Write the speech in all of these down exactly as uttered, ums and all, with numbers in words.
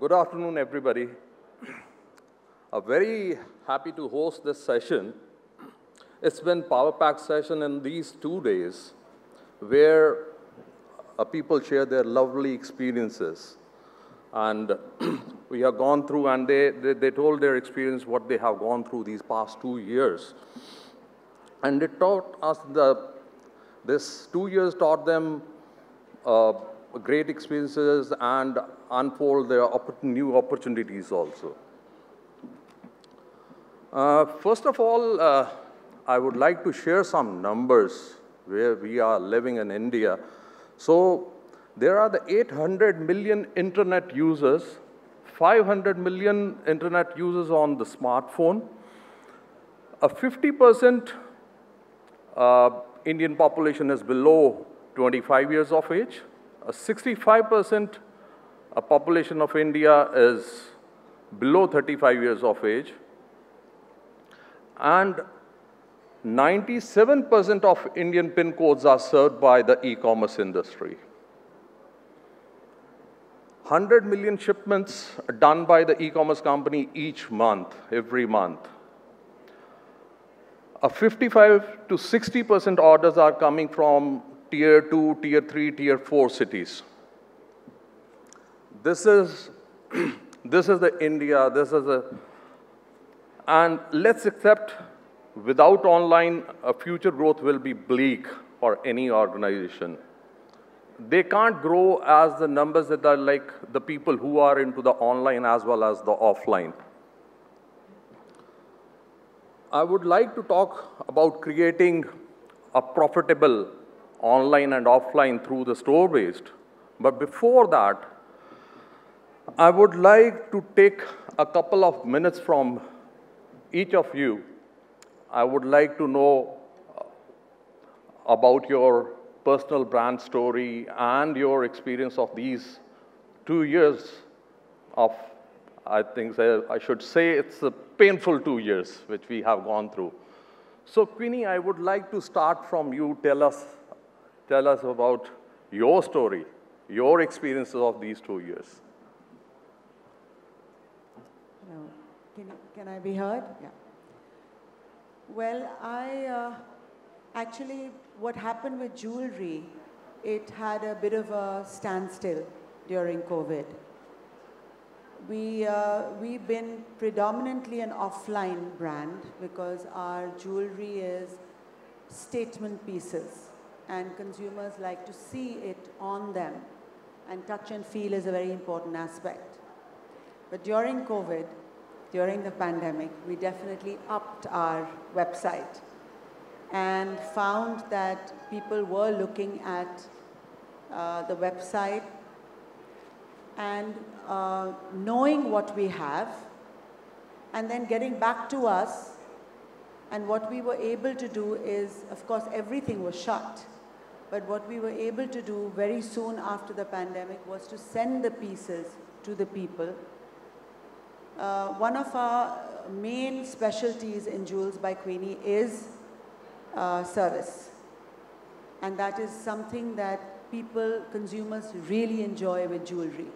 Good afternoon, everybody. I'm very happy to host this session. It's been power-packed session in these two days where uh, people share their lovely experiences. And we have gone through, and they, they, they told their experience, what they have gone through these past two years. And it taught us, the, this two years taught them uh, great experiences and unfold their opp- new opportunities also. Uh, first of all, uh, I would like to share some numbers where we are living in India. So there are the eight hundred million internet users, five hundred million internet users on the smartphone, a fifty percent uh, Indian population is below twenty-five years of age, a sixty-five percent population of India is below thirty-five years of age, and ninety-seven percent of Indian pin codes are served by the e-commerce industry. one hundred million shipments done by the e-commerce company each month, every month. A fifty-five to sixty percent orders are coming from tier two, tier three, tier four cities. This is, this is the India, this is a, and let's accept, without online, a future growth will be bleak for any organization. They can't grow as the numbers that are like the people who are into the online as well as the offline. I would like to talk about creating a profitable online and offline through the store-based. But before that, I would like to take a couple of minutes from each of you. I would like to know about your personal brand story and your experience of these two years of, I think I should say it's a painful two years which we have gone through. So Queenie, I would like to start from you. Tell us, tell us about your story, your experiences of these two years. Hello. Can, can I be heard? Yeah. Well, I uh, actually, what happened with jewelry, it had a bit of a standstill during COVID. We, uh, we've been predominantly an offline brand because our jewelry is statement pieces and consumers like to see it on them, and touch and feel is a very important aspect. But during COVID, during the pandemic, we definitely upped our website and found that people were looking at uh, the website and uh, knowing what we have and then getting back to us. And what we were able to do is, of course, everything was shut, but what we were able to do very soon after the pandemic was to send the pieces to the people. Uh, one of our main specialties in Jewels by Queenie is Uh, service, and that is something that people, consumers really enjoy with jewelry,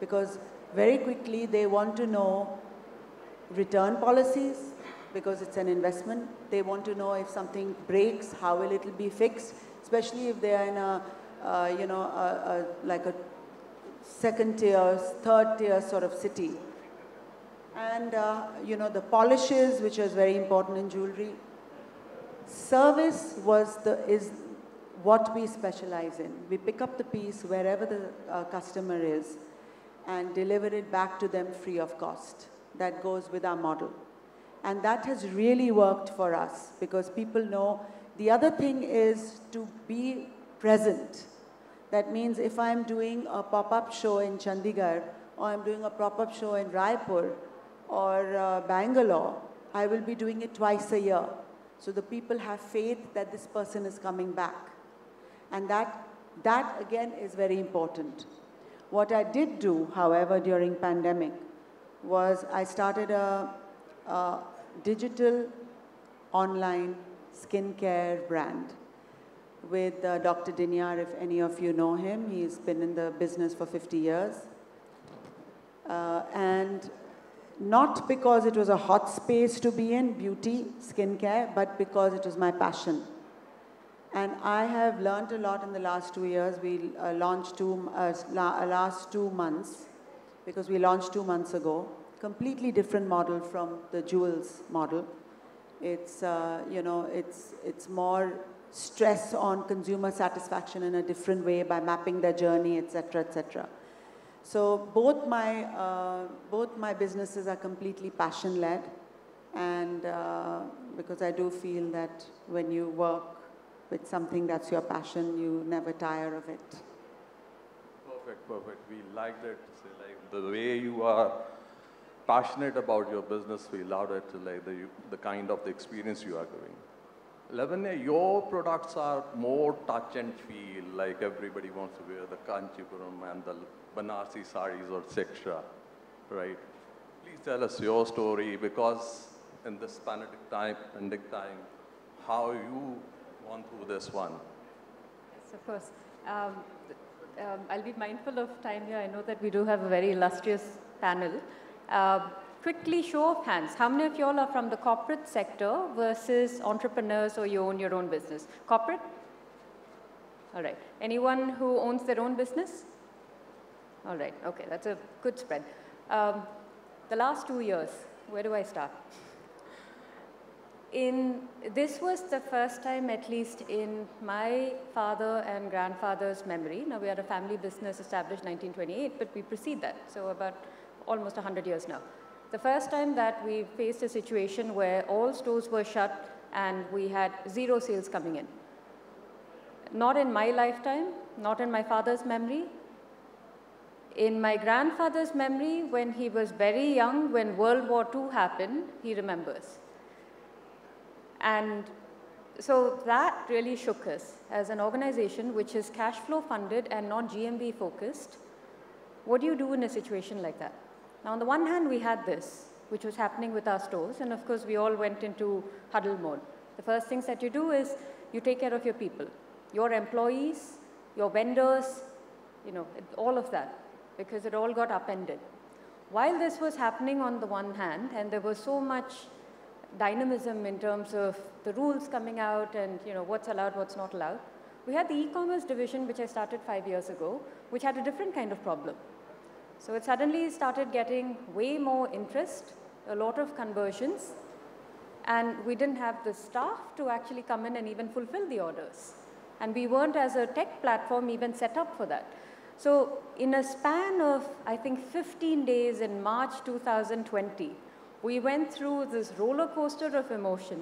because very quickly they want to know return policies because it's an investment. They want to know if something breaks, how will it be fixed, especially if they are in a uh, you know a, a, like a second tier, third tier sort of city. And uh, you know the polishes, which is very important in jewelry. Service was the, is what we specialize in. We pick up the piece wherever the uh, customer is and deliver it back to them free of cost. That goes with our model. And that has really worked for us because people know. The other thing is to be present. That means if I'm doing a pop-up show in Chandigarh, or I'm doing a pop-up show in Raipur or uh, Bangalore, I will be doing it twice a year. So the people have faith that this person is coming back. And that, that again is very important. What I did do, however, during pandemic was I started a, a digital online skincare brand with uh, Doctor Dinyar, if any of you know him. He's been in the business for fifty years. uh, and not because it was a hot space to be in, beauty, skincare, but because it was my passion. And I have learned a lot in the last two years. We uh, launched two, uh, la last two months, because we launched two months ago. Completely different model from the Jewels model. It's, uh, you know, it's, it's more stress on consumer satisfaction in a different way by mapping their journey, et cetera, et cetera. So both my, uh, both my businesses are completely passion-led. And uh, because I do feel that when you work with something that's your passion, you never tire of it. Perfect, perfect. We like that. So, like, the way you are passionate about your business, we love it. Like the, the kind of the experience you are giving. Lavanya, your products are more touch and feel. Like everybody wants to wear the Kanchipuram and the Banarasi saris, or et cetera. Right? Please tell us your story, because in this pandemic time, pandemic time, how you gone through this one. Yes, of course. Um, Um, I'll be mindful of time here. I know that we do have a very illustrious panel. Uh, quickly, show of hands. How many of you all are from the corporate sector versus entrepreneurs, or you own your own business? Corporate? All right. Anyone who owns their own business? All right. Okay, that's a good spread. Um, the last two years, where do I start? In, this was the first time, at least in my father and grandfather's memory. Now, we are a family business established nineteen twenty-eight, but we precede that, so about almost a hundred years now. The first time that we faced a situation where all stores were shut and we had zero sales coming in. Not in my lifetime, not in my father's memory. In my grandfather's memory, when he was very young, when World War Two happened, he remembers. And so that really shook us. As an organization which is cash flow funded and not G M B focused, what do you do in a situation like that? Now, on the one hand, we had this, which was happening with our stores, and of course, we all went into huddle mode. The first things that you do is you take care of your people, your employees, your vendors, you know, all of that, because it all got upended. While this was happening on the one hand, and there was so much dynamism in terms of the rules coming out and, you know, what's allowed, what's not allowed. We had the e-commerce division, which I started five years ago, which had a different kind of problem. So it suddenly started getting way more interest, a lot of conversions, and we didn't have the staff to actually come in and even fulfill the orders. And we weren't, as a tech platform, even set up for that. So in a span of, I think, fifteen days in March two thousand twenty, we went through this roller coaster of emotion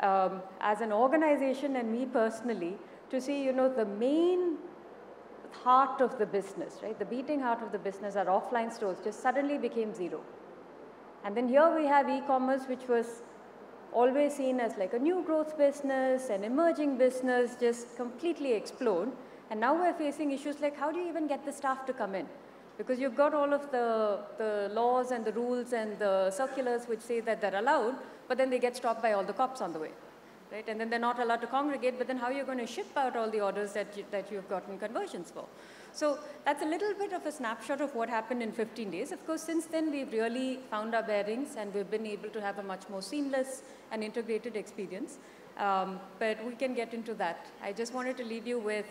um, as an organization and me personally, to see, you know, the main heart of the business, right? The beating heart of the business, our offline stores, just suddenly became zero. And then here we have e-commerce, which was always seen as like a new growth business, an emerging business, just completely explode. And now we're facing issues like, how do you even get the staff to come in? Because you've got all of the, the laws and the rules and the circulars which say that they're allowed, but then they get stopped by all the cops on the way, right? And then they're not allowed to congregate, but then how are you going to ship out all the orders that, you, that you've gotten conversions for? So that's a little bit of a snapshot of what happened in fifteen days. Of course, since then, we've really found our bearings, and we've been able to have a much more seamless and integrated experience. Um, but we can get into that. I just wanted to leave you with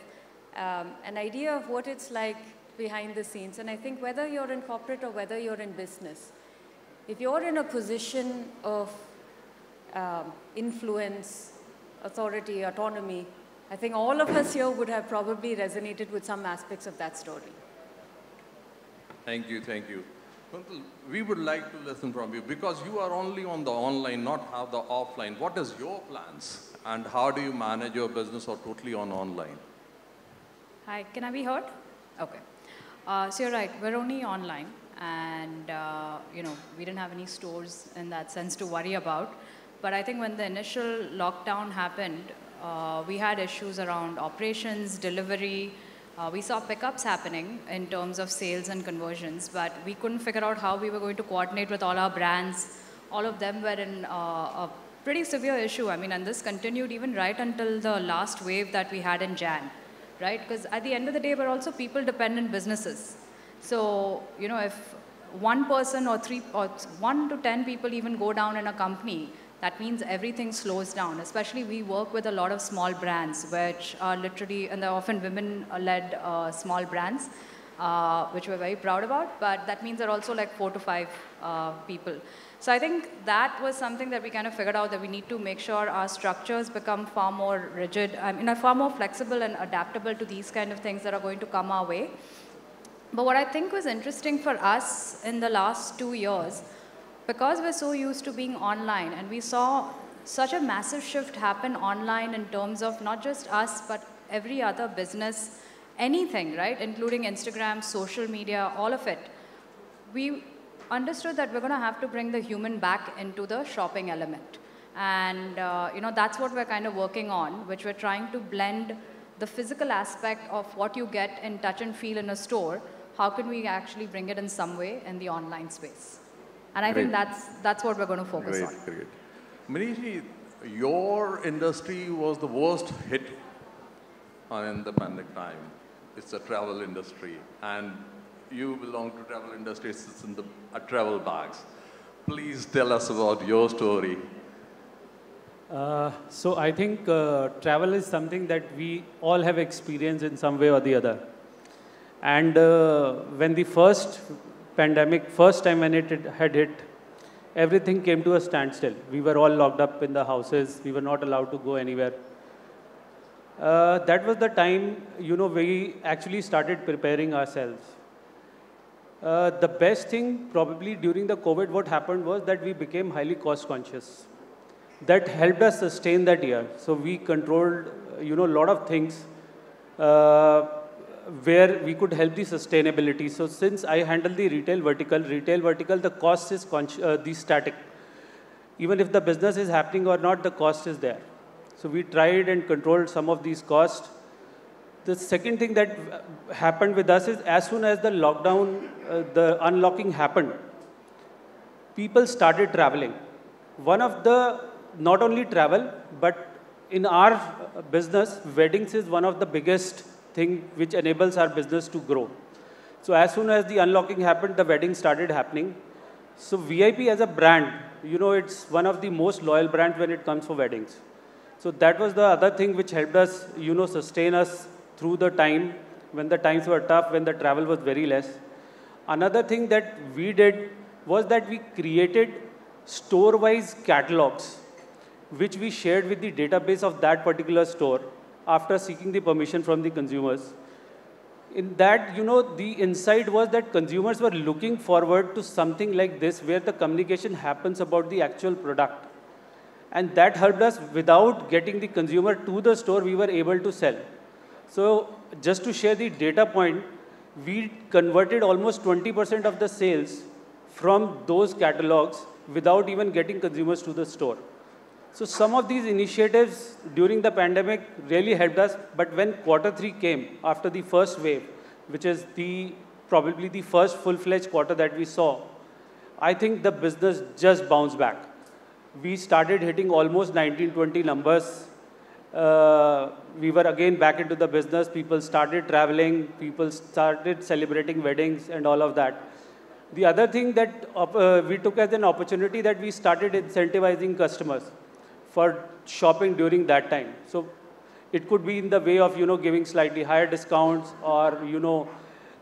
um, an idea of what it's like behind the scenes. And I think whether you're in corporate or whether you're in business, if you're in a position of um, influence, authority, autonomy, I think all of us here would have probably resonated with some aspects of that story. Thank you, thank you. We would like to listen from you, because you are only on the online, not have the offline. What is your plans, and how do you manage your business or totally on online? Hi, can I be heard? Okay. Uh, so you're right, we're only online, and uh, you know, we didn't have any stores in that sense to worry about. But I think when the initial lockdown happened, uh, we had issues around operations, delivery. Uh, we saw pickups happening in terms of sales and conversions, but we couldn't figure out how we were going to coordinate with all our brands. All of them were in uh, a pretty severe issue. I mean, and this continued even right until the last wave that we had in January. Right? Because at the end of the day, we're also people-dependent businesses. So, you know, if one person or three or one to ten people even go down in a company, that means everything slows down. Especially we work with a lot of small brands, which are literally, and they're often women-led uh, small brands, uh, which we're very proud about, but that means they're also like four to five uh, people. So I think that was something that we kind of figured out, that we need to make sure our structures become far more rigid, I mean, are far more flexible and adaptable to these kind of things that are going to come our way. But what I think was interesting for us in the last two years, because we're so used to being online, and we saw such a massive shift happen online in terms of not just us, but every other business, anything, right? Including Instagram, social media, all of it. We understood that we're going to have to bring the human back into the shopping element. And uh, you know, that's what we're kind of working on, which we're trying to blend the physical aspect of what you get and touch and feel in a store. How can we actually bring it in some way in the online space? And I Great. think that's, that's what we're going to focus Great. on. Great. Manish, your industry was the worst hit in the pandemic time. It's the travel industry. And you belong to travel industry. It's in the uh, travel bags. Please tell us about your story. Uh, so I think uh, travel is something that we all have experienced in some way or the other. And uh, when the first pandemic, first time when it had hit, everything came to a standstill. We were all locked up in the houses. We were not allowed to go anywhere. Uh, that was the time, you know, we actually started preparing ourselves. Uh, the best thing probably during the COVID, what happened was that we became highly cost conscious. That helped us sustain that year. So we controlled, you know, a lot of things. Uh, where we could help the sustainability. So since I handle the retail vertical, retail vertical, the cost is uh, the static. Even if the business is happening or not, the cost is there. So we tried and controlled some of these costs. The second thing that happened with us is as soon as the lockdown, uh, the unlocking happened, people started traveling. One of the, not only travel, but in our business, weddings is one of the biggest thing which enables our business to grow. So as soon as the unlocking happened, the wedding started happening. So V I P as a brand, you know, it's one of the most loyal brands when it comes for weddings. So that was the other thing which helped us, you know, sustain us through the time when the times were tough, when the travel was very less. Another thing that we did was that we created store-wise catalogs, which we shared with the database of that particular store, after seeking the permission from the consumers. In that, you know, the insight was that consumers were looking forward to something like this, where the communication happens about the actual product. And that helped us. Without getting the consumer to the store, we were able to sell. So just to share the data point, we converted almost twenty percent of the sales from those catalogs without even getting consumers to the store. So some of these initiatives during the pandemic really helped us, but when quarter three came after the first wave, which is the probably the first full-fledged quarter that we saw, I think the business just bounced back. We started hitting almost nineteen twenty numbers. Uh, we were again back into the business. People started traveling, people started celebrating weddings and all of that. The other thing that uh, we took as an opportunity that we started incentivizing customers for shopping during that time. So it could be in the way of, you know, giving slightly higher discounts or, you know,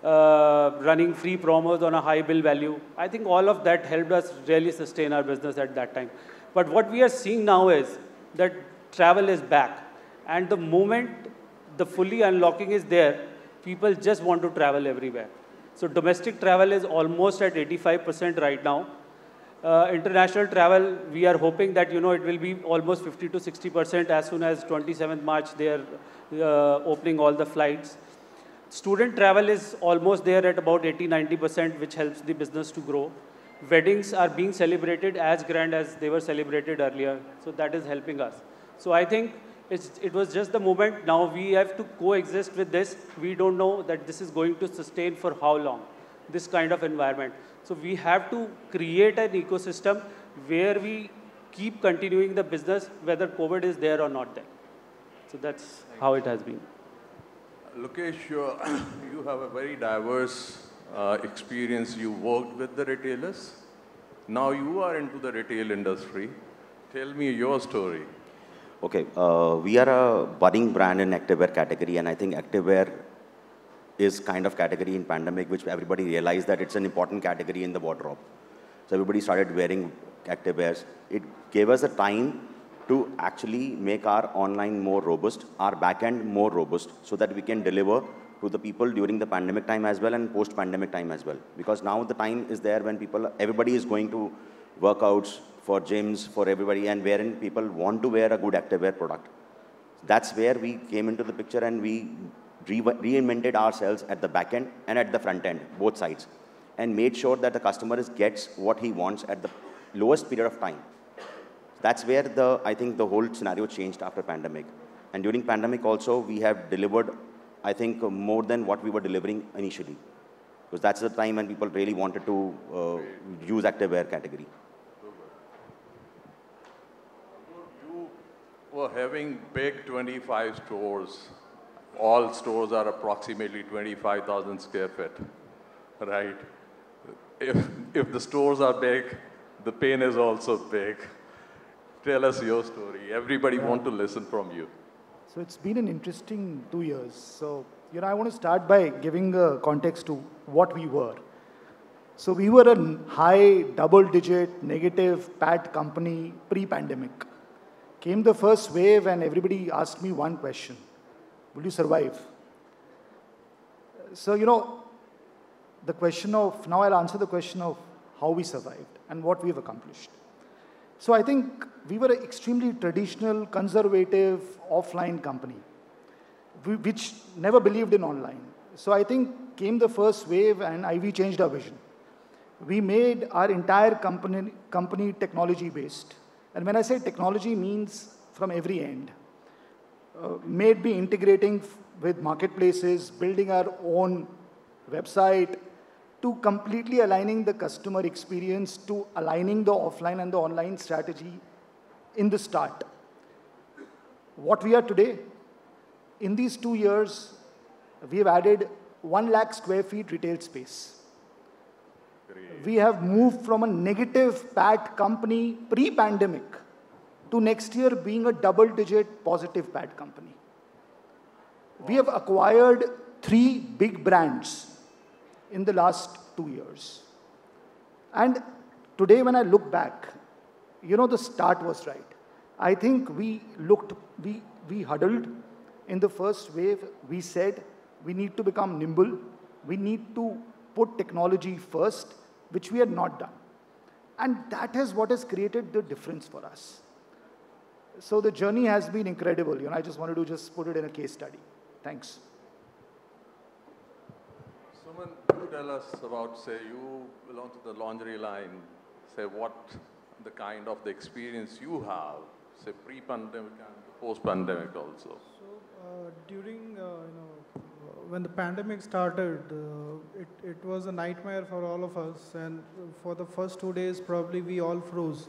uh, running free promos on a high bill value. I think all of that helped us really sustain our business at that time. But what we are seeing now is that travel is back. And the moment the fully unlocking is there, people just want to travel everywhere. So domestic travel is almost at eighty-five percent right now. Uh, international travel, we are hoping that, you know, it will be almost fifty to sixty percent as soon as twenty-seventh March they are uh, opening all the flights. Student travel is almost there at about eighty to ninety percent, which helps the business to grow. Weddings are being celebrated as grand as they were celebrated earlier. So that is helping us. So I think it's, it was just the moment. Now we have to coexist with this. We don't know that this is going to sustain for how long, this kind of environment. So we have to create an ecosystem where we keep continuing the business, whether COVID is there or not there. So that's how it has been. Lokesh, you have a very diverse uh, experience, you worked with the retailers. Now you are into the retail industry. Tell me your story. Okay, uh, we are a budding brand in activewear category, and I think activewear is kind of category in pandemic, which everybody realized that it's an important category in the wardrobe. So everybody started wearing activewears. It gave us the time to actually make our online more robust, our back-end more robust, so that we can deliver to the people during the pandemic time as well and post-pandemic time as well. Because now the time is there when people, everybody is going to workouts, for gyms, for everybody, and wherein people want to wear a good activewear product. That's where we came into the picture, and we re reinvented ourselves at the back end and at the front end, both sides, and made sure that the customer is, gets what he wants at the lowest period of time. That's where the, I think the whole scenario changed after pandemic. And during pandemic also, we have delivered, I think, more than what we were delivering initially. Because that's the time when people really wanted to uh, use activewear category. We're having big twenty-five stores. All stores are approximately twenty-five thousand square feet, right? If, if the stores are big, the pain is also big. Tell us your story. Everybody yeah. want to listen from you. So it's been an interesting two years. So, you know, I want to start by giving a context to what we were. So we were a high double-digit negative P A T company pre-pandemic. Came the first wave and everybody asked me one question. Will you survive? So, you know, the question of, now I'll answer the question of how we survived and what we've accomplished. So I think we were an extremely traditional, conservative, offline company, which never believed in online. So I think came the first wave and we changed our vision. We made our entire company, company technology-based. And when I say technology, means from every end. Uh, maybe integrating with marketplaces, building our own website, to completely aligning the customer experience, to aligning the offline and the online strategy in the start. What we are today, in these two years, we have added one lakh square feet retail space. We have moved from a negative P A T company pre-pandemic to next year being a double-digit positive P A T company. Wow. We have acquired three big brands in the last two years. And today when I look back, you know, the start was right. I think we looked, we, we huddled in the first wave. We said we need to become nimble. We need to put technology first, which we had not done. And that is what has created the difference for us. So the journey has been incredible. You know, I just wanted to just put it in a case study. Thanks. Suman, you tell us about, say, you belong to the laundry line. Say, what the kind of the experience you have, say, pre-pandemic and post-pandemic also. So uh, during, uh, you know, when the pandemic started, uh, it, it was a nightmare for all of us, and for the first two days probably we all froze.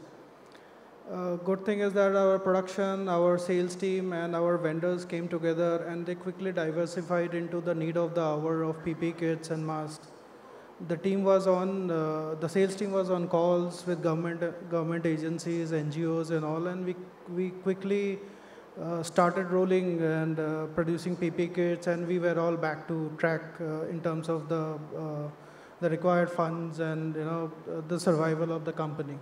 Uh, good thing is that our production, our sales team and our vendors came together and they quickly diversified into the need of the hour of P P E kits and masks. The team was on, uh, the sales team was on calls with government, government agencies, N G Os and all, and we, we quickly Uh, started rolling and uh, producing P P E kits, and we were all back to track uh, in terms of the uh, the required funds and, you know, the survival of the company.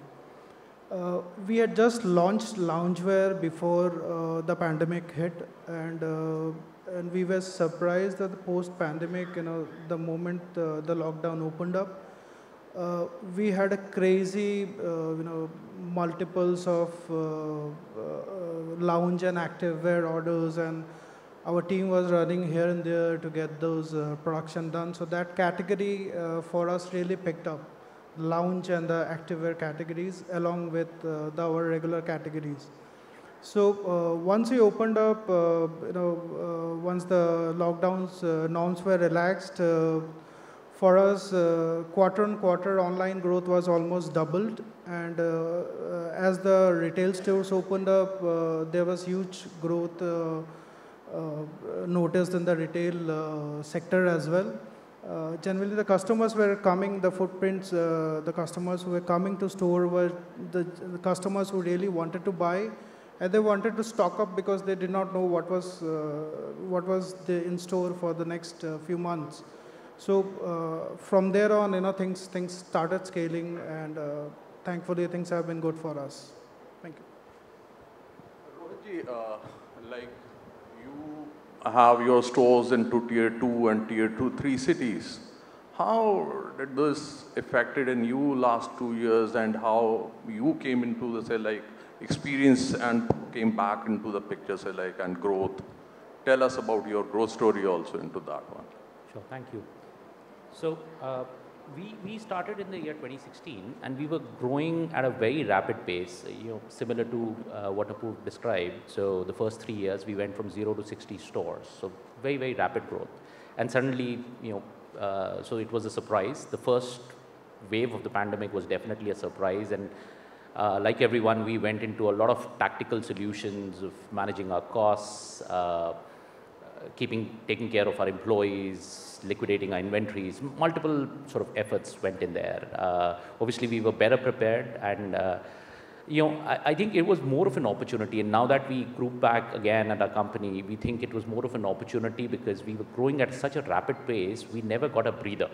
Uh, we had just launched loungewear before uh, the pandemic hit, and uh, and we were surprised that the post-pandemic, you know, the moment uh, the lockdown opened up, uh, we had a crazy, uh, you know, multiples of uh, uh, lounge and activewear orders, and our team was running here and there to get those uh, production done. So that category uh, for us really picked up, lounge and the activewear categories along with uh, the, our regular categories. So uh, once we opened up, uh, you know, uh, once the lockdowns uh, norms were relaxed, uh, for us, uh, quarter on quarter online growth was almost doubled, and uh, uh, as the retail stores opened up, uh, there was huge growth uh, uh, noticed in the retail uh, sector as well. Uh, generally, the customers were coming, the footprints, uh, the customers who were coming to store were the, the customers who really wanted to buy, and they wanted to stock up because they did not know what was, uh, what was the in store for the next uh, few months. So uh, from there on, you know, things, things started scaling, and uh, thankfully, things have been good for us. Thank you. Rohit ji, uh, like you have your stores into tier two and tier two, three cities. How did this affected in you last two years, and how you came into the say like experience and came back into the picture say like and growth? Tell us about your growth story also into that one. Sure, thank you. So uh, we we started in the year twenty sixteen, and we were growing at a very rapid pace. You know, similar to uh, what Apoorv described. So the first three years we went from zero to sixty stores. So very very rapid growth, and suddenly you know, uh, so it was a surprise. The first wave of the pandemic was definitely a surprise, and uh, like everyone, we went into a lot of tactical solutions of managing our costs. Uh, keeping, taking care of our employees, liquidating our inventories, multiple sort of efforts went in there. Uh, obviously, we were better prepared, and uh, you know, I, I think it was more of an opportunity, and now that we grew back again at our company, we think it was more of an opportunity because we were growing at such a rapid pace, we never got a breather.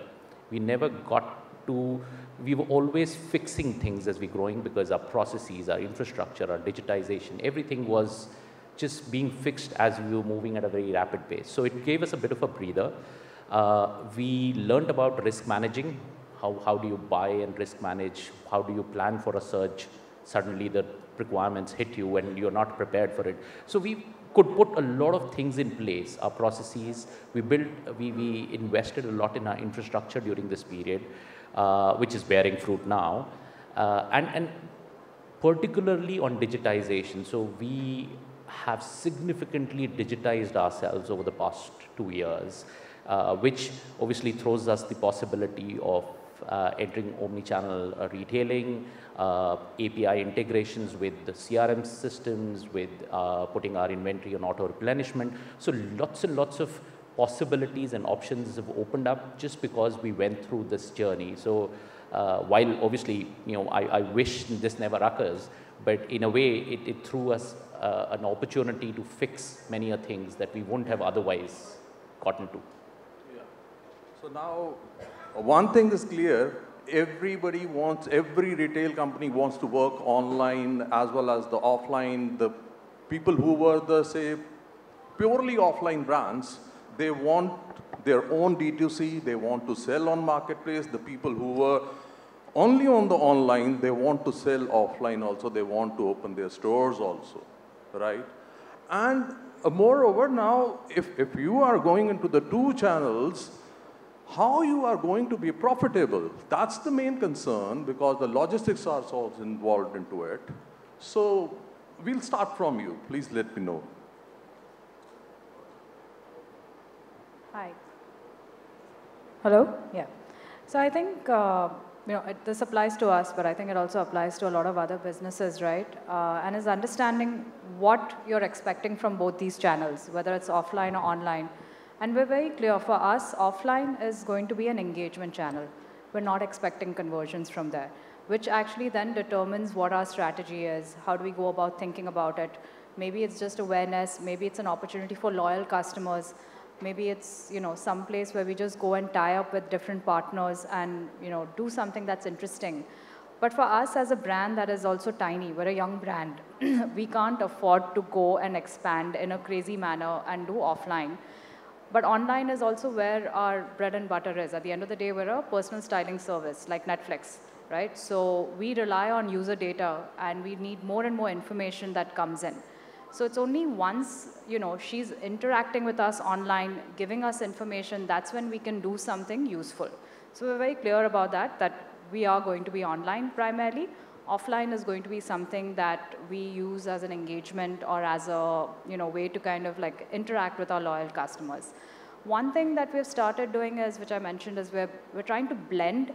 We never got to, we were always fixing things as we were growing because our processes, our infrastructure, our digitization, everything was just being fixed as we were moving at a very rapid pace. So it gave us a bit of a breather. Uh, we learned about risk managing. How, how do you buy and risk manage? How do you plan for a surge? Suddenly the requirements hit you and you're not prepared for it. So we could put a lot of things in place, our processes. We built, we, we invested a lot in our infrastructure during this period, uh, which is bearing fruit now. Uh, and, and particularly on digitization. So we have significantly digitized ourselves over the past two years, uh, which obviously throws us the possibility of uh, entering omnichannel uh, retailing, uh, A P I integrations with the C R M systems, with uh, putting our inventory on auto replenishment. So lots and lots of possibilities and options have opened up just because we went through this journey. So uh, while obviously, you know, I, I wish this never occurs, but in a way, it, it threw us uh, an opportunity to fix many a things that we wouldn't have otherwise gotten to. Yeah. So now, one thing is clear, everybody wants, every retail company wants to work online as well as the offline. The people who were the, say, purely offline brands, they want their own D two C, they want to sell on marketplace. The people who were only on the online, they want to sell offline also, they want to open their stores also, right? And uh, moreover now, if, if you are going into the two channels, how you are going to be profitable? That's the main concern because the logistics are also involved into it. So we'll start from you, please let me know. Hi. Hello, yeah. So I think, uh, you know, it, this applies to us, but I think it also applies to a lot of other businesses, right? Uh, and is understanding what you're expecting from both these channels, whether it's offline or online. And we're very clear, for us, offline is going to be an engagement channel. We're not expecting conversions from there, which actually then determines what our strategy is, how do we go about thinking about it. Maybe it's just awareness, maybe it's an opportunity for loyal customers, maybe it's, you know, some place where we just go and tie up with different partners and, you know, do something that's interesting. But for us as a brand that is also tiny, we're a young brand, we can't afford to go and expand in a crazy manner and do offline. But online is also where our bread and butter is. At the end of the day, we're a personal styling service like Netflix, right? So we rely on user data and we need more and more information that comes in. So it's only once, you know, she's interacting with us online, giving us information, that's when we can do something useful. So we're very clear about that, that we are going to be online primarily. Offline is going to be something that we use as an engagement or as a, you know, way to kind of like interact with our loyal customers. One thing that we've started doing is, which I mentioned, is we're, we're trying to blend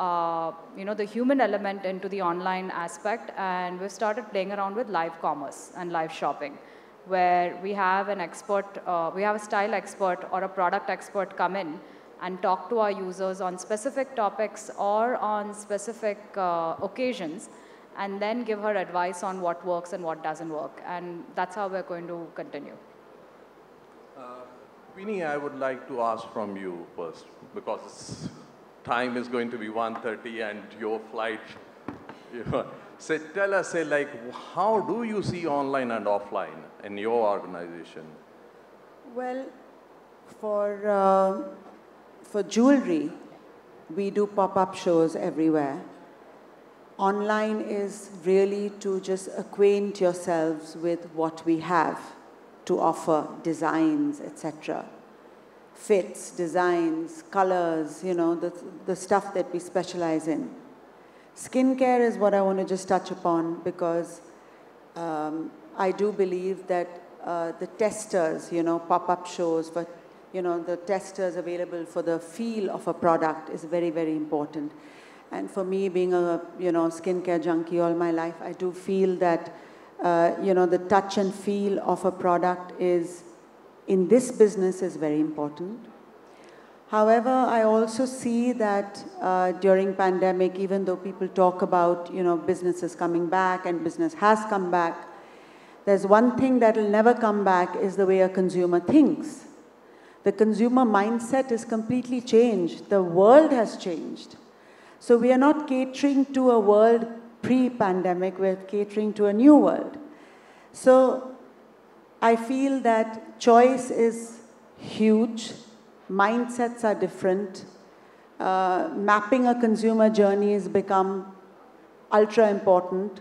Uh, you know, the human element into the online aspect, and we've started playing around with live commerce and live shopping, where we have an expert, uh, we have a style expert or a product expert come in and talk to our users on specific topics or on specific uh, occasions, and then give her advice on what works and what doesn't work. And that's how we're going to continue. Uh, Queenie, I would like to ask from you first, because time is going to be one thirty and your flight. You know, so tell us, say, like, how do you see online and offline in your organization? Well, for, uh, for jewelry, we do pop-up shows everywhere. Online is really to just acquaint yourselves with what we have to offer, designs, et cetera. Fits, designs, colors, you know, the, the stuff that we specialize in. Skincare is what I want to just touch upon, because um, I do believe that uh, the testers, you know, pop-up shows, but, you know, the testers available for the feel of a product is very, very important. And for me, being a, you know, skincare junkie all my life, I do feel that, uh, you know, the touch and feel of a product is, in this business, is very important. However, I also see that uh, during pandemic, even though people talk about, you know, businesses coming back and business has come back, there's one thing that will never come back is the way a consumer thinks. The consumer mindset is completely changed. The world has changed. So we are not catering to a world pre-pandemic, we're catering to a new world. So I feel that choice is huge. Mindsets are different. Uh, mapping a consumer journey has become ultra important.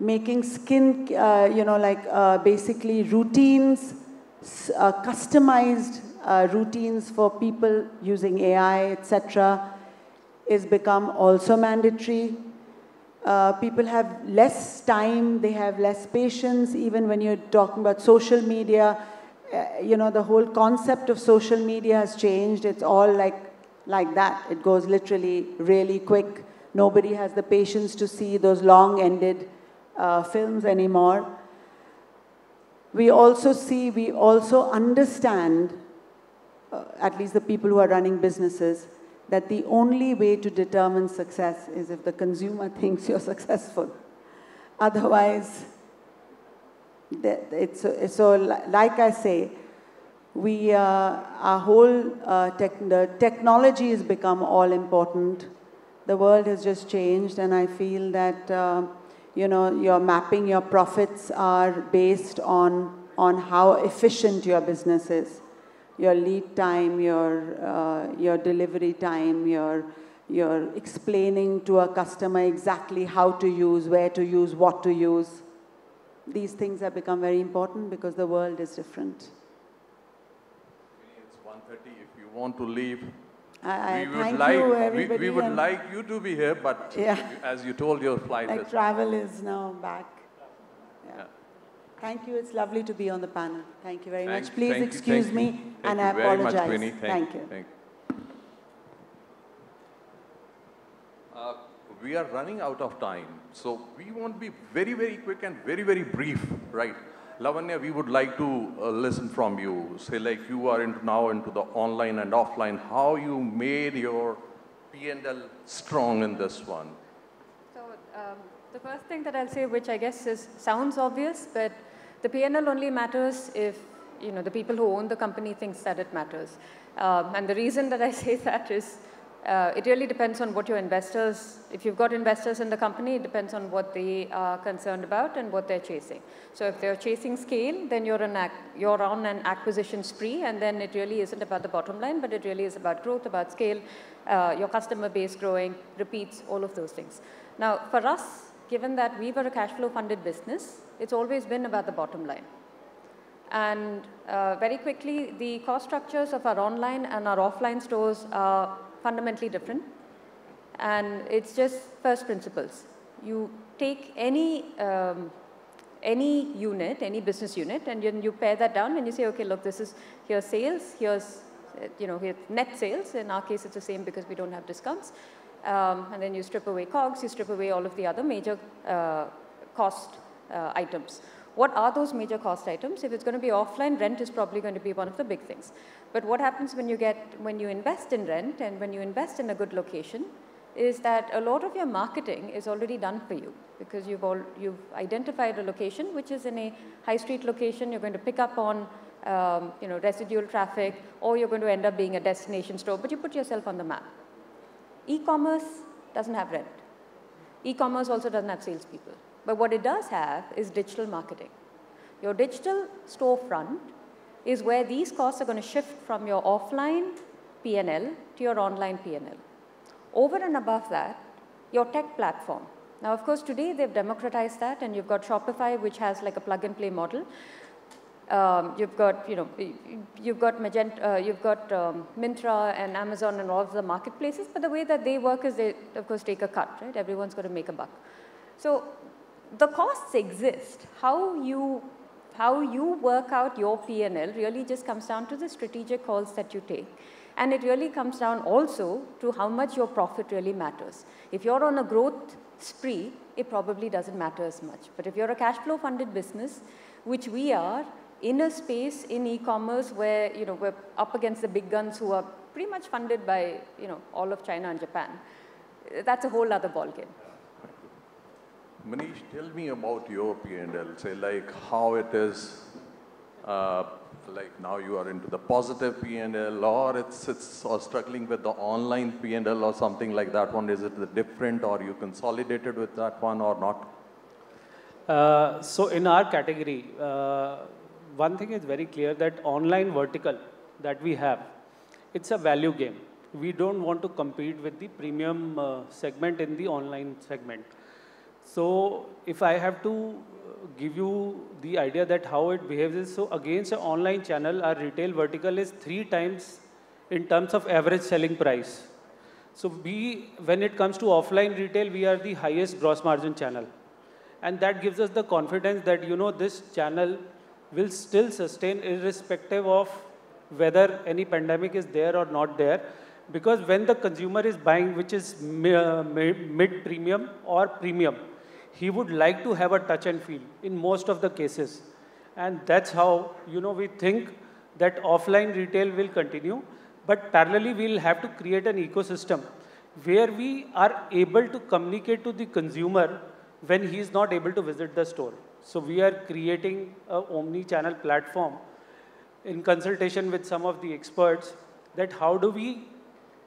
Making skin, uh, you know, like uh, basically routines, uh, customized uh, routines for people using A I, et cetera, is become also mandatory. Uh, people have less time, they have less patience, even when you're talking about social media. Uh, you know, the whole concept of social media has changed. It's all like, like that. It goes literally really quick. Nobody has the patience to see those long-ended uh, films anymore. We also see, we also understand, uh, at least the people who are running businesses, that the only way to determine success is if the consumer thinks you're successful. Otherwise, It's, it's, so like I say, we, uh, our whole uh, tech, the technology has become all important. The world has just changed, and I feel that uh, you know, your mapping, your profits are based on, on how efficient your business is. Your lead time, your, uh, your delivery time, your, your explaining to a customer exactly how to use, where to use, what to use. These things have become very important because the world is different. It's one thirty. If you want to leave, I, I we would thank like you, everybody, we, we would like you to be here, but yeah. As you told, your flight like is travel back. is now back. Yeah. Yeah. Thank you. It's lovely to be on the panel. Thank you very Thanks. much. Please thank excuse you, me, you. and I apologize. Much, thank, thank you. Thank you. Uh, We are running out of time, so we want to be very, very quick and very, very brief, right? Lavanya, we would like to uh, listen from you. Say, like, you are into now into the online and offline, how you made your P and L strong in this one. So um, the first thing that I'll say, which I guess is, sounds obvious, but the P and L only matters if, you know, the people who own the company thinks that it matters. Um, and the reason that I say that is, Uh, it really depends on what your investors, if you've got investors in the company, it depends on what they are concerned about and what they're chasing. So if they're chasing scale, then you're, an you're on an acquisition spree, and then it really isn't about the bottom line, but it really is about growth, about scale, uh, your customer base growing, repeats, all of those things. Now, for us, given that we were a cash flow funded business, it's always been about the bottom line. And uh, very quickly, the cost structures of our online and our offline stores are fundamentally different, and it's just first principles. You take any, um, any unit, any business unit, and you, you pare that down and you say, okay, look, this is, here's sales, here's, you know, here's net sales. In our case, it's the same because we don't have discounts. Um, and then you strip away COGS, you strip away all of the other major uh, cost uh, items. What are those major cost items? If it's going to be offline, rent is probably going to be one of the big things. But what happens when you get, when you invest in rent and when you invest in a good location is that a lot of your marketing is already done for you because you've, all, you've identified a location which is in a high street location. You're going to pick up on um, you know, residual traffic, or you're going to end up being a destination store, but you put yourself on the map. E-commerce doesn't have rent. E-commerce also doesn't have salespeople. But what it does have is digital marketing. Your digital storefront is where these costs are going to shift from your offline P and L to your online P and L. Over and above that, your tech platform. Now, of course, today they've democratized that, and you've got Shopify, which has like a plug-and-play model. Um, you've got, you know, you've got Magento, uh, you've got um, Mintra and Amazon and all of the marketplaces. But the way that they work is they, of course, take a cut, right? Everyone's got to make a buck. So the costs exist. How you, how you work out your P and L really just comes down to the strategic calls that you take. And it really comes down also to how much your profit really matters. If you're on a growth spree, it probably doesn't matter as much. But if you're a cash flow funded business, which we are, in a space in e-commerce where, you know, we're up against the big guns who are pretty much funded by, you know, all of China and Japan, that's a whole other ballgame. Manish, tell me about your P and L, say like how it is, uh, like now you are into the positive P and L, or it's, it's or struggling with the online P and L or something like that one. Is it the different, or you consolidated with that one or not? Uh, so in our category, uh, one thing is very clear that online vertical that we have, it's a value game. We don't want to compete with the premium uh, segment in the online segment. So if I have to give you the idea that how it behaves is, so against an online channel, our retail vertical is three times in terms of average selling price. So we, when it comes to offline retail, we are the highest gross margin channel. And that gives us the confidence that, you know, this channel will still sustain irrespective of whether any pandemic is there or not there. Because when the consumer is buying, which is mid-premium or premium, he would like to have a touch and feel in most of the cases. And that's how, you know, we think that offline retail will continue. But parallelly, we'll have to create an ecosystem where we are able to communicate to the consumer when he is not able to visit the store. So we are creating an omni-channel platform in consultation with some of the experts that how do we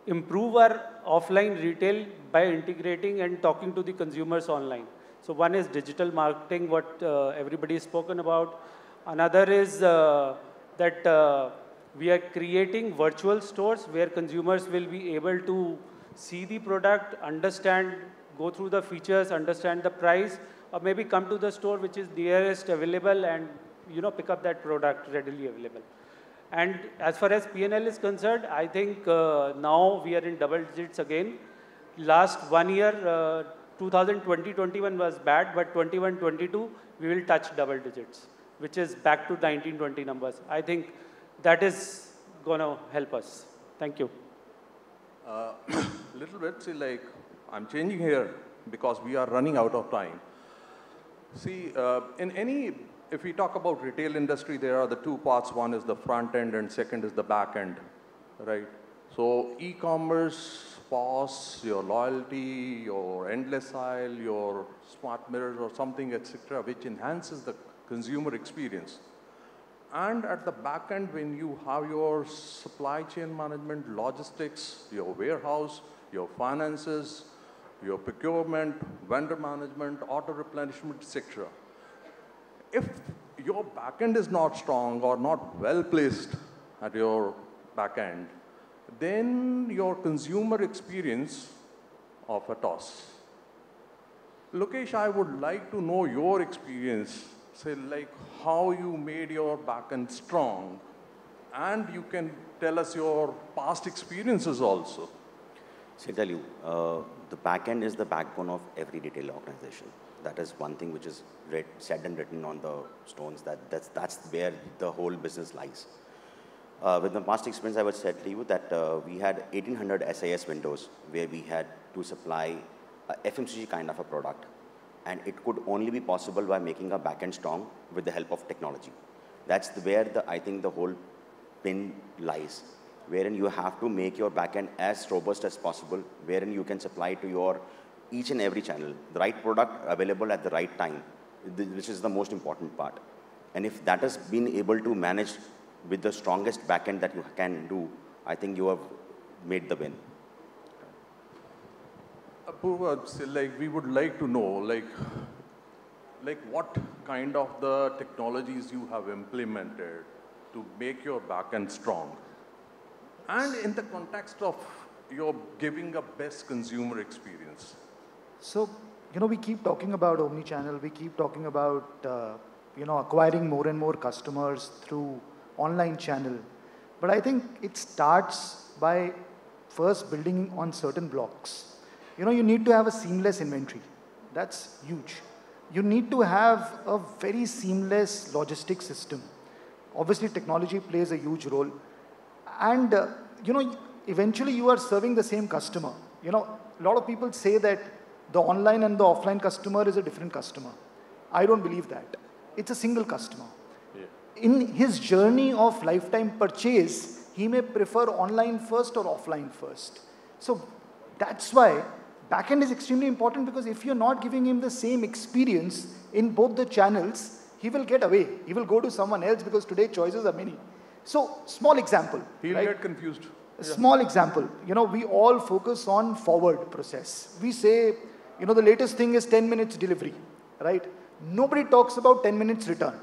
improve our offline retail by integrating and talking to the consumers online. So one is digital marketing, what uh, everybody has spoken about. Another is uh, that uh, we are creating virtual stores where consumers will be able to see the product, understand, go through the features, understand the price, or maybe come to the store which is nearest available and, you know, pick up that product readily available. And as far as P and L is concerned, I think uh, now we are in double digits again. Last one year, uh, two thousand twenty twenty-one was bad, but twenty-one twenty-two, we will touch double digits, which is back to nineteen twenty numbers. I think that is going to help us. Thank you. Uh, little bit, see, like, I'm changing here because we are running out of time. See, uh, in any, if we talk about retail industry, there are the two parts. One is the front end and second is the back end, right? So e-commerce, P O S, your loyalty, your endless aisle, your smart mirrors or something, et cetera, which enhances the consumer experience. And at the back end, when you have your supply chain management, logistics, your warehouse, your finances, your procurement, vendor management, auto replenishment, et cetera. If your backend is not strong or not well placed at your backend, then your consumer experience of a toss. Lokesh, I would like to know your experience, say like how you made your backend strong, and you can tell us your past experiences also. So I'll tell you, uh, the backend is the backbone of every retail organization. That is one thing which is read, said and written on the stones, that that's, that's where the whole business lies. Uh, with my past experience, I would say to you that uh, we had eighteen hundred S I S windows where we had to supply a F M C G kind of a product and it could only be possible by making our backend strong with the help of technology. That's the, where the, I think the whole pin lies, wherein you have to make your backend as robust as possible, wherein you can supply to your each and every channel, the right product available at the right time, which is the most important part. And if that has been able to manage with the strongest backend that you can do, I think you have made the win. Apurva, like we would like to know, like, like what kind of the technologies you have implemented to make your backend strong, and in the context of your giving a best consumer experience. So, you know, we keep talking about omnichannel. We keep talking about, uh, you know, acquiring more and more customers through online channel. But I think it starts by first building on certain blocks. You know, you need to have a seamless inventory. That's huge. You need to have a very seamless logistics system. Obviously, technology plays a huge role. And, uh, you know, eventually you are serving the same customer. You know, a lot of people say that the online and the offline customer is a different customer. I don't believe that. It's a single customer. Yeah. In his journey of lifetime purchase, he may prefer online first or offline first. So that's why backend is extremely important, because if you're not giving him the same experience in both the channels, he will get away. He will go to someone else, because today choices are many. So, small example. He'll right? get confused. A small yeah. example. You know, we all focus on forward process. We say, you know, the latest thing is ten minutes delivery, right? Nobody talks about ten minutes return.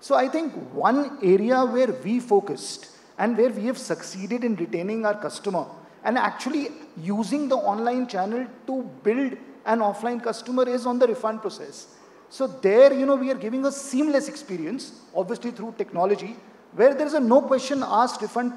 So I think one area where we focused and where we have succeeded in retaining our customer and actually using the online channel to build an offline customer is on the refund process. So there, you know, we are giving a seamless experience, obviously through technology, where there is a no question asked refund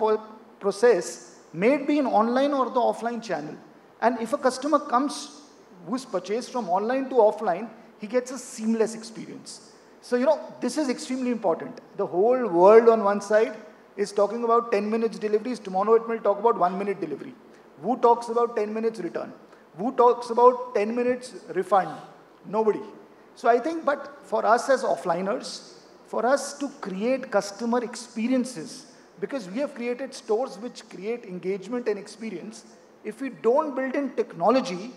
process, may it be in online or the offline channel. And if a customer comes who's purchased from online to offline, he gets a seamless experience. So, you know, this is extremely important. The whole world on one side is talking about ten minutes deliveries. Tomorrow it will talk about one minute delivery. Who talks about ten minutes return? Who talks about ten minutes refund? Nobody. So I think, but for us as offliners, for us to create customer experiences, because we have created stores which create engagement and experience, if we don't build in technology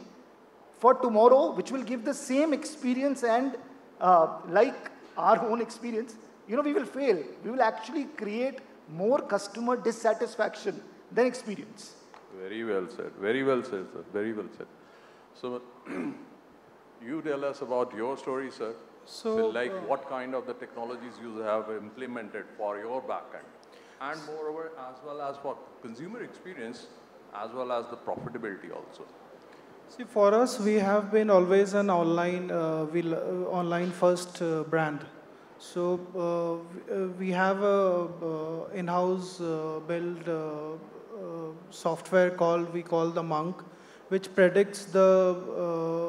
for tomorrow, which will give the same experience and uh, like our own experience, you know, we will fail. We will actually create more customer dissatisfaction than experience. Very well said. Very well said, sir. Very well said. So, you tell us about your story, sir. So, so like uh, what kind of the technologies you have implemented for your backend, and moreover, as well as for consumer experience, as well as the profitability also. See, for us, we have been always an online, uh, we, uh, online first uh, brand. So uh, we have a uh, in-house uh, build uh, uh, software called we call the Monk, which predicts the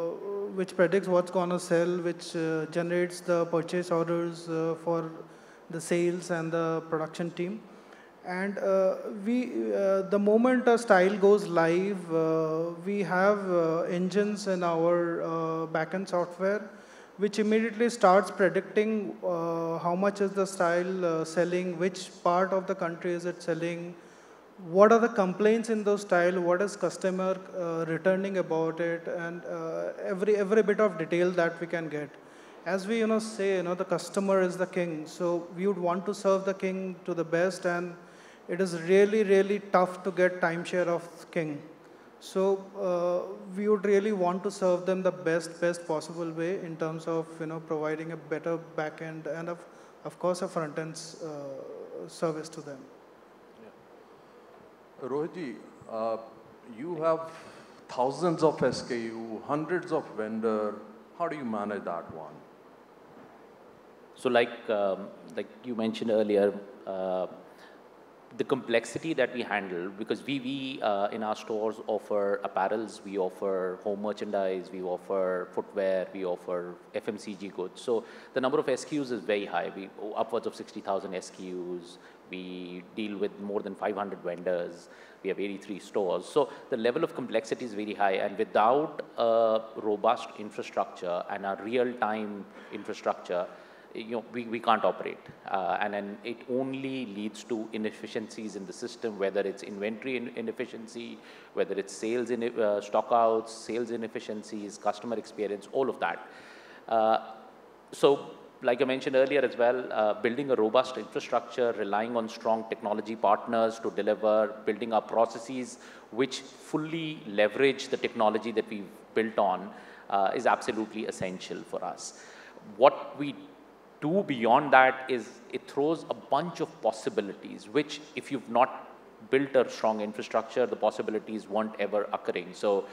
uh, which predicts what's gonna sell, which uh, generates the purchase orders uh, for the sales and the production team. And uh, we, uh, the moment a style goes live, uh, we have uh, engines in our uh, backend software, which immediately starts predicting uh, how much is the style uh, selling, which part of the country is it selling, what are the complaints in those style, what is customer uh, returning about it, and uh, every every bit of detail that we can get. As we you know say, you know, the customer is the king, so we would want to serve the king to the best, and it is really, really tough to get timeshare of king. So uh, we would really want to serve them the best, best possible way in terms of, you know, providing a better back end and of, of course a front end uh, service to them. Yeah. Rohitji, uh, you have thousands of S K U, hundreds of vendor. How do you manage that one? So like um, like you mentioned earlier, uh, the complexity that we handle, because we, we uh, in our stores offer apparels, we offer home merchandise, we offer footwear, we offer F M C G goods. So the number of S K Us is very high. We upwards of sixty thousand S K Us. We deal with more than five hundred vendors. We have eighty-three stores. So the level of complexity is very high, and without a robust infrastructure and a real-time infrastructure, you know, we, we can't operate. Uh, and then it only leads to inefficiencies in the system, whether it's inventory in inefficiency, whether it's sales in, uh, stockouts, sales inefficiencies, customer experience, all of that. Uh, so like I mentioned earlier as well, uh, building a robust infrastructure, relying on strong technology partners to deliver, building our processes which fully leverage the technology that we've built on uh, is absolutely essential for us. What we do beyond that is it throws a bunch of possibilities, which if you've not built a strong infrastructure, the possibilities weren't ever occurring. So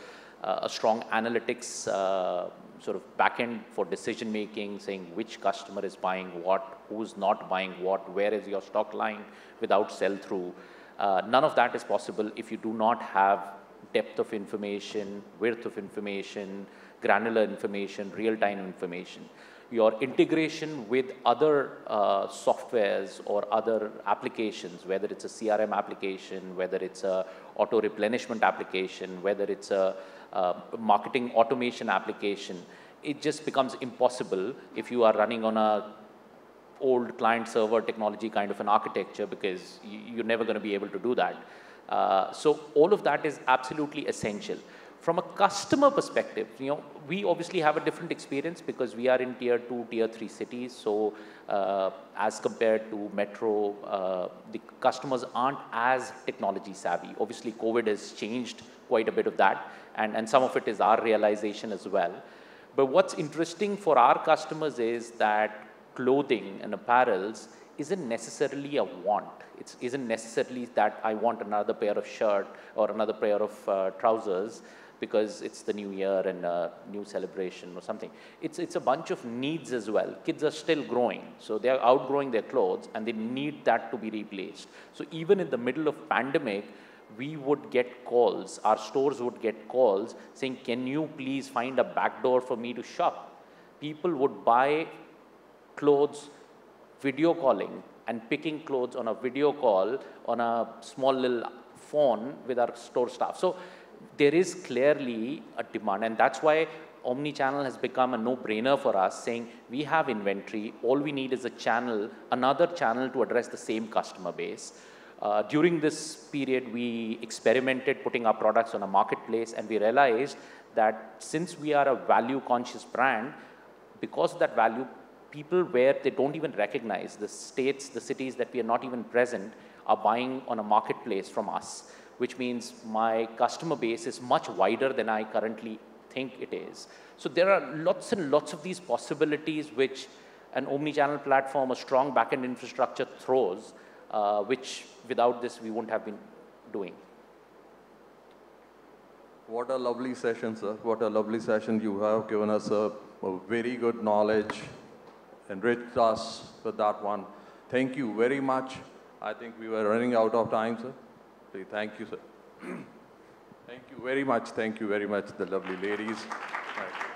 uh, a strong analytics uh, sort of backend for decision making, saying which customer is buying what, who's not buying what, where is your stock lying without sell through. Uh, none of that is possible if you do not have depth of information, width of information, granular information, real-time information. Your integration with other uh, softwares or other applications, whether it's a C R M application, whether it's a auto replenishment application, whether it's a uh, marketing automation application, it just becomes impossible if you are running on a old client server technology kind of an architecture, because you're never going to be able to do that. Uh, so all of that is absolutely essential. From a customer perspective, you know, we obviously have a different experience because we are in tier two, tier three cities. So uh, as compared to metro, uh, the customers aren't as technology savvy. Obviously, COVID has changed quite a bit of that, and, and some of it is our realization as well. But what's interesting for our customers is that clothing and apparels isn't necessarily a want. It isn't necessarily that I want another pair of shirt or another pair of uh, trousers because it's the new year and a new celebration or something. It's, it's a bunch of needs as well. Kids are still growing, so they are outgrowing their clothes and they need that to be replaced. So even in the middle of pandemic, we would get calls, our stores would get calls saying, can you please find a back door for me to shop? People would buy clothes video calling and picking clothes on a video call on a small little phone with our store staff. So there is clearly a demand, and that's why Omnichannel has become a no-brainer for us, saying we have inventory, all we need is a channel, another channel to address the same customer base. Uh, during this period, we experimented putting our products on a marketplace, and we realized that since we are a value-conscious brand, because of that value, people where they don't even recognize, the states, the cities that we are not even present, are buying on a marketplace from us, which means my customer base is much wider than I currently think it is. So there are lots and lots of these possibilities which an omnichannel platform, a strong back-end infrastructure throws, uh, which without this we wouldn't have been doing. What a lovely session, sir. What a lovely session. You have given us a, a very good knowledge, enriched us with that one. Thank you very much. I think we were running out of time, sir. Thank you, sir. Thank you very much. Thank you very much, the lovely ladies. Right.